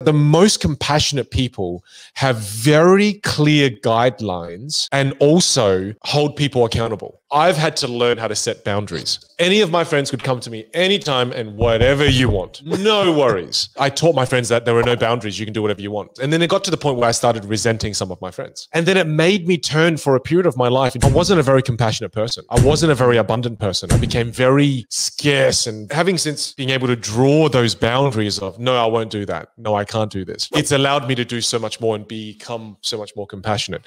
The most compassionate people have very clear guidelines and also hold people accountable. I've had to learn how to set boundaries. Any of my friends could come to me anytime and whatever you want. No worries. I taught my friends that there were no boundaries. You can do whatever you want. And then it got to the point where I started resenting some of my friends. And then it made me turn for a period of my life. I wasn't a very compassionate person. I wasn't a very abundant person. I became very scarce. And having since being able to draw those boundaries of, no, I won't do that. No, I can't do this. It's allowed me to do so much more and become so much more compassionate.